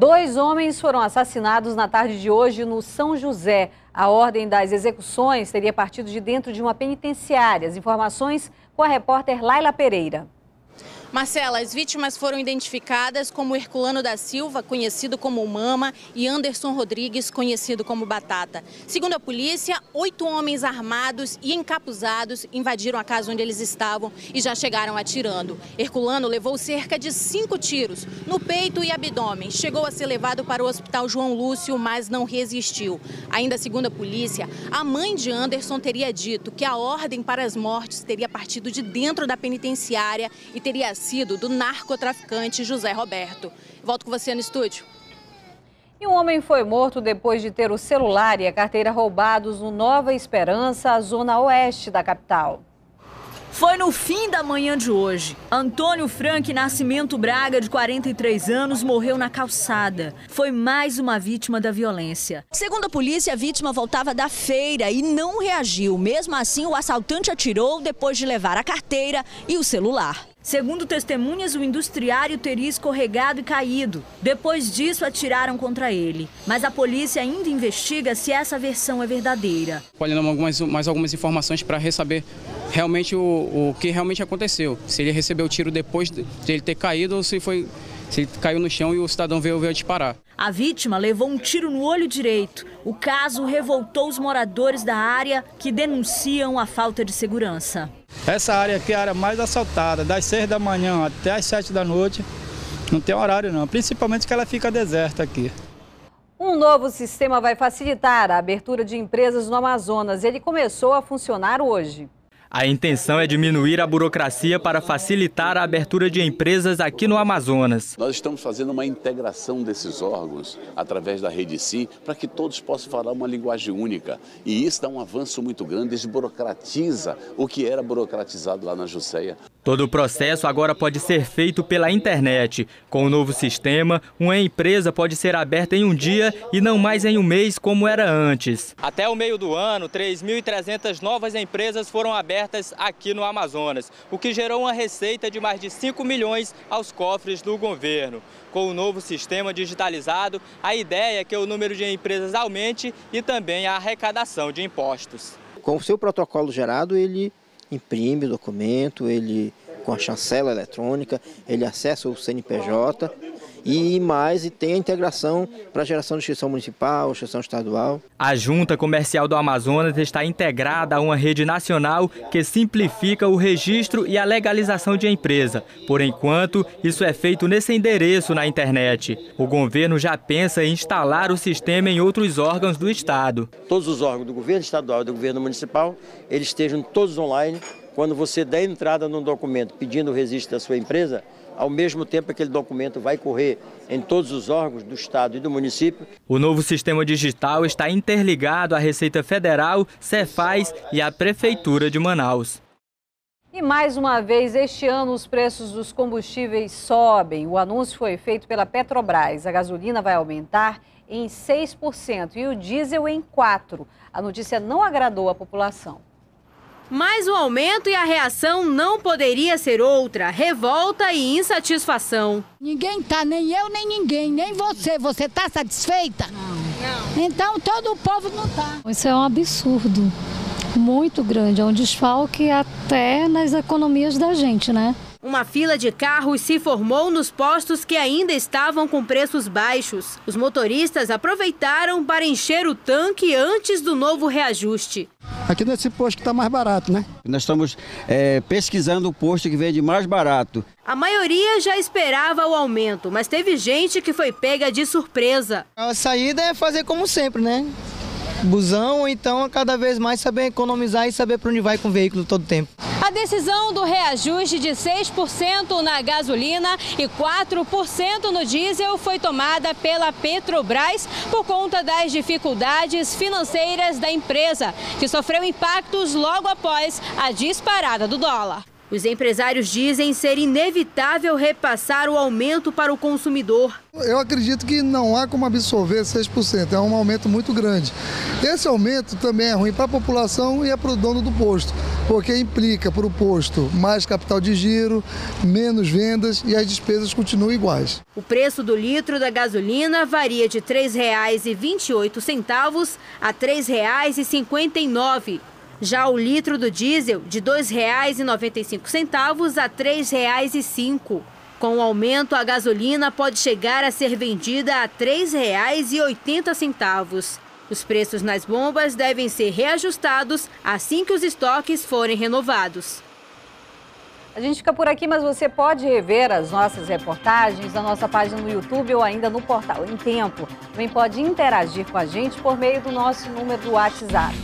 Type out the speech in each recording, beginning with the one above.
Dois homens foram assassinados na tarde de hoje no São José. A ordem das execuções teria partido de dentro de uma penitenciária. As informações com a repórter Laila Pereira. Marcela, as vítimas foram identificadas como Herculano da Silva, conhecido como Mama, e Anderson Rodrigues, conhecido como Batata. Segundo a polícia, 8 homens armados e encapuzados invadiram a casa onde eles estavam e já chegaram atirando. Herculano levou cerca de 5 tiros no peito e abdômen. Chegou a ser levado para o hospital João Lúcio, mas não resistiu. Ainda segundo a polícia, a mãe de Anderson teria dito que a ordem para as mortes teria partido de dentro da penitenciária e teria sido do narcotraficante José Roberto. Volto com você no estúdio. E um homem foi morto depois de ter o celular e a carteira roubados no Nova Esperança, a zona oeste da capital. Foi no fim da manhã de hoje. Antônio Frank Nascimento Braga, de 43 anos, morreu na calçada. Foi mais uma vítima da violência. Segundo a polícia, a vítima voltava da feira e não reagiu. Mesmo assim, o assaltante atirou depois de levar a carteira e o celular. Segundo testemunhas, o industriário teria escorregado e caído. Depois disso, atiraram contra ele. Mas a polícia ainda investiga se essa versão é verdadeira. Olhando mais algumas informações para saber realmente o que realmente aconteceu. Se ele recebeu o tiro depois de ele ter caído ou se foi... Se caiu no chão e o cidadão veio disparar. A vítima levou um tiro no olho direito. O caso revoltou os moradores da área, que denunciam a falta de segurança. Essa área aqui é a área mais assaltada, das 6 da manhã até as 7 da noite. Não tem horário não, principalmente que ela fica deserta aqui. Um novo sistema vai facilitar a abertura de empresas no Amazonas. Ele começou a funcionar hoje. A intenção é diminuir a burocracia para facilitar a abertura de empresas aqui no Amazonas. Nós estamos fazendo uma integração desses órgãos através da rede SIM para que todos possam falar uma linguagem única. E isso dá um avanço muito grande, desburocratiza o que era burocratizado lá na Jusceia. Todo o processo agora pode ser feito pela internet. Com o novo sistema, uma empresa pode ser aberta em um dia e não mais em um mês como era antes. Até o meio do ano, 3.300 novas empresas foram abertas aqui no Amazonas, o que gerou uma receita de mais de 5 milhões aos cofres do governo. Com o novo sistema digitalizado, a ideia é que o número de empresas aumente e também a arrecadação de impostos. Com o seu protocolo gerado, ele imprime o documento, ele com a chancela eletrônica, ele acessa o CNPJ e mais, e tem a integração para a geração de instituição municipal, instituição estadual. A Junta Comercial do Amazonas está integrada a uma rede nacional que simplifica o registro e a legalização de empresa. Por enquanto, isso é feito nesse endereço na internet. O governo já pensa em instalar o sistema em outros órgãos do Estado. Todos os órgãos do governo estadual e do governo municipal, eles estejam todos online. Quando você der entrada num documento pedindo o registro da sua empresa, ao mesmo tempo aquele documento vai correr em todos os órgãos do Estado e do município. O novo sistema digital está interligado à Receita Federal, Cefaz e à Prefeitura de Manaus. E mais uma vez, este ano os preços dos combustíveis sobem. O anúncio foi feito pela Petrobras. A gasolina vai aumentar em 6% e o diesel em 4%. A notícia não agradou a população. Mas o aumento e a reação não poderia ser outra, revolta e insatisfação. Ninguém tá, nem eu, nem ninguém, nem você. Você tá satisfeita? Não. Então todo o povo não tá. Isso é um absurdo muito grande, é um desfalque até nas economias da gente, né? Uma fila de carros se formou nos postos que ainda estavam com preços baixos. Os motoristas aproveitaram para encher o tanque antes do novo reajuste. Aqui nesse posto que está mais barato, né? Nós estamos pesquisando o posto que vende mais barato. A maioria já esperava o aumento, mas teve gente que foi pega de surpresa. A saída é fazer como sempre, né? Busão, então cada vez mais saber economizar e saber para onde vai com o veículo todo o tempo. A decisão do reajuste de 6% na gasolina e 4% no diesel foi tomada pela Petrobras por conta das dificuldades financeiras da empresa, que sofreu impactos logo após a disparada do dólar. Os empresários dizem ser inevitável repassar o aumento para o consumidor. Eu acredito que não há como absorver 6%, é um aumento muito grande. Esse aumento também é ruim para a população e é para o dono do posto, porque implica para o posto mais capital de giro, menos vendas e as despesas continuam iguais. O preço do litro da gasolina varia de R$ 3,28 a R$ 3,59. Já o litro do diesel, de R$ 2,95 a R$ 3,05. Com o aumento, a gasolina pode chegar a ser vendida a R$ 3,80. Os preços nas bombas devem ser reajustados assim que os estoques forem renovados. A gente fica por aqui, mas você pode rever as nossas reportagens na nossa página no YouTube ou ainda no portal Em Tempo. Também pode interagir com a gente por meio do nosso número do WhatsApp.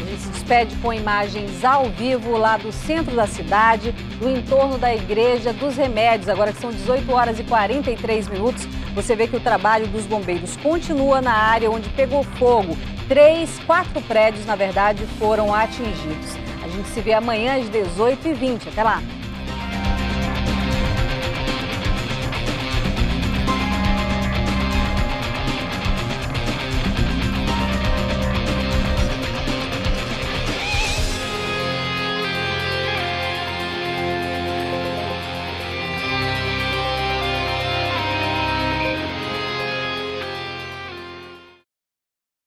A gente se despede com imagens ao vivo lá do centro da cidade, do entorno da Igreja dos Remédios. Agora que são 18h43, você vê que o trabalho dos bombeiros continua na área onde pegou fogo. 4 prédios, na verdade, foram atingidos. A gente se vê amanhã às 18h20. Até lá!